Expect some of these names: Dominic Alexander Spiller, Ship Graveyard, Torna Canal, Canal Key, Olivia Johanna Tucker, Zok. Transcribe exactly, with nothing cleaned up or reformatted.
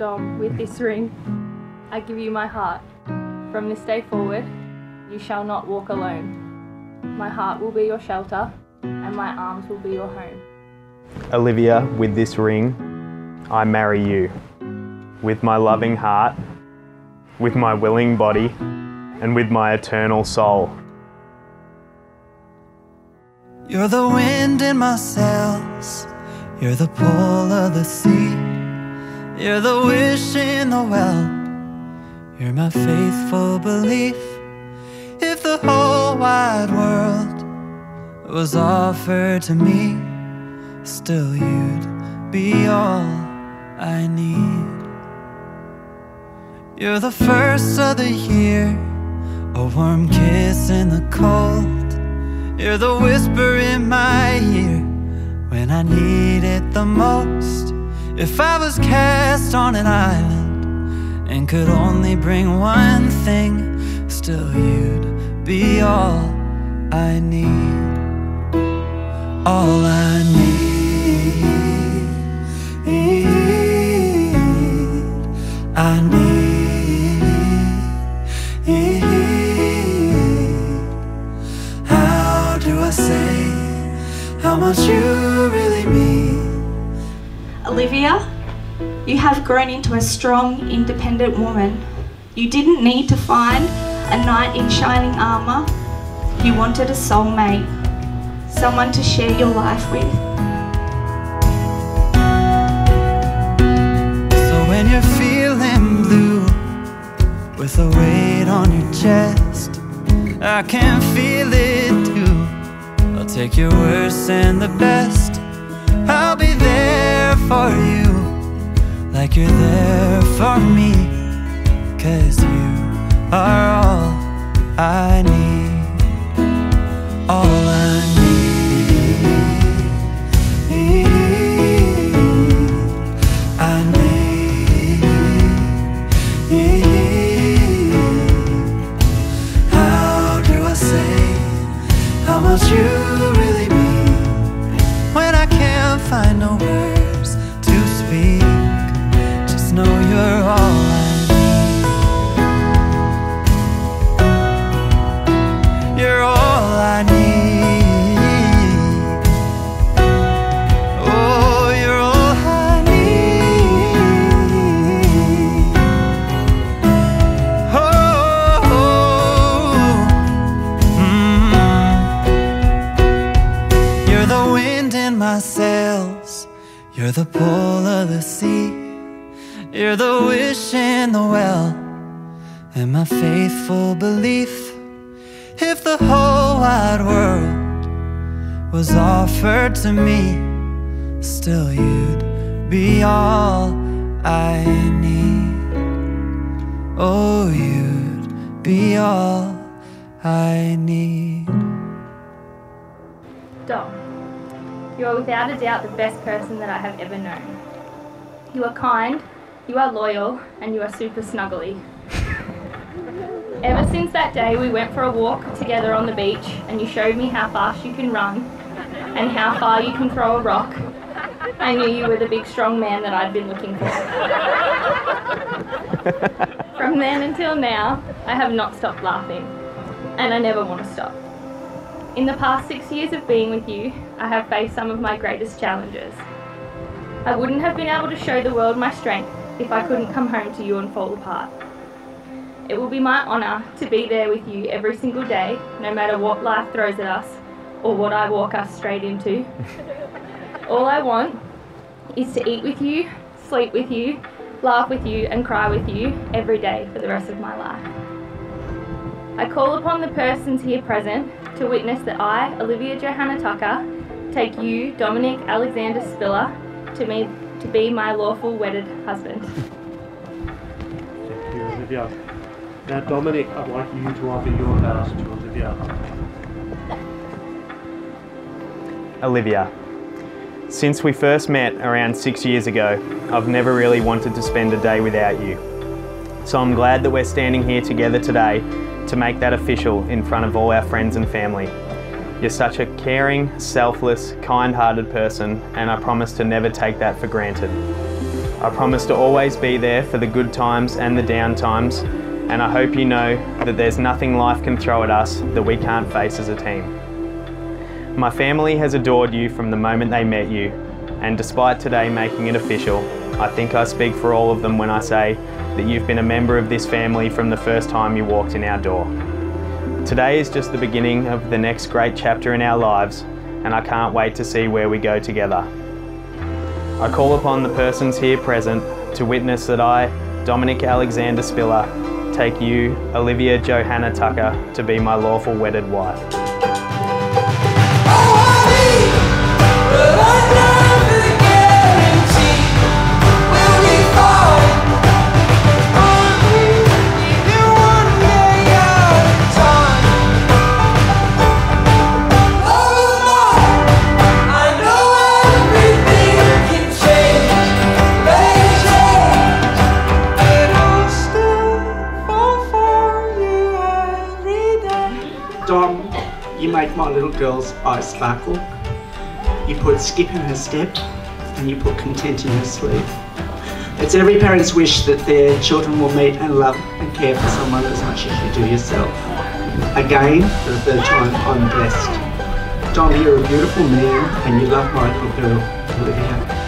Dom, with this ring, I give you my heart. From this day forward, you shall not walk alone. My heart will be your shelter, and my arms will be your home. Olivia, with this ring, I marry you. With my loving heart, with my willing body, and with my eternal soul. You're the wind in my sails, you're the pull of the sea, you're the wish in the well, you're my faithful belief. If the whole wide world was offered to me, still you'd be all I need. You're the first of the year, a warm kiss in the cold. You're the whisper in my ear when I need it the most. If I was cast on an island and could only bring one thing, still you'd be all I need. All I need, I need. How much you really mean. Olivia, you have grown into a strong, independent woman. You didn't need to find a knight in shining armour. You wanted a soulmate, someone to share your life with. So when you're feeling blue, with a weight on your chest, I can feel it too. I'll take your worst and the best. I'll be there for you, like you're there for me, 'cause you are all I need. All I need, I need. How do I say how much you really mean when I can't find no words to speak? Just know you're all I need. You're all I need. Oh, you're all I need. Oh, oh. Mm. You're the wind in my sails, you're the pull of the sea, you're the wish in the well, and my faithful belief. If the whole wide world was offered to me, still you'd be all I need. Oh, you'd be all I need. Dom, you are without a doubt the best person that I have ever known. You are kind, you are loyal, and you are super snuggly. Ever since that day we went for a walk together on the beach, and you showed me how fast you can run and how far you can throw a rock, I knew you were the big strong man that I'd been looking for. From then until now, I have not stopped laughing, and I never want to stop. In the past six years of being with you, I have faced some of my greatest challenges. I wouldn't have been able to show the world my strength if I couldn't come home to you and fall apart. It will be my honour to be there with you every single day, no matter what life throws at us or what I walk us straight into. All I want is to eat with you, sleep with you, laugh with you and cry with you every day for the rest of my life. I call upon the persons here present to witness that I, Olivia Johanna Tucker, take you, Dominic Alexander Spiller, to me to be my lawful wedded husband. Thank you, Olivia. Now, Dominic, I'd like you to offer your vows to Olivia. Olivia, since we first met around six years ago, I've never really wanted to spend a day without you. So I'm glad that we're standing here together today to make that official in front of all our friends and family. You're such a caring, selfless, kind-hearted person, and I promise to never take that for granted. I promise to always be there for the good times and the down times, and I hope you know that there's nothing life can throw at us that we can't face as a team. My family has adored you from the moment they met you, and despite today making it official, I think I speak for all of them when I say that you've been a member of this family from the first time you walked in our door. Today is just the beginning of the next great chapter in our lives, and I can't wait to see where we go together. I call upon the persons here present to witness that I, Dominic Alexander Spiller, take you, Olivia Johanna Tucker, to be my lawful wedded wife. Dom, you make my little girl's eyes sparkle. You put skip in her step, and you put content in her sleep. It's every parent's wish that their children will meet and love and care for someone as much as you do yourself. Again, for the third time, I'm blessed. Dom, you're a beautiful man, and you love my little girl, Olivia.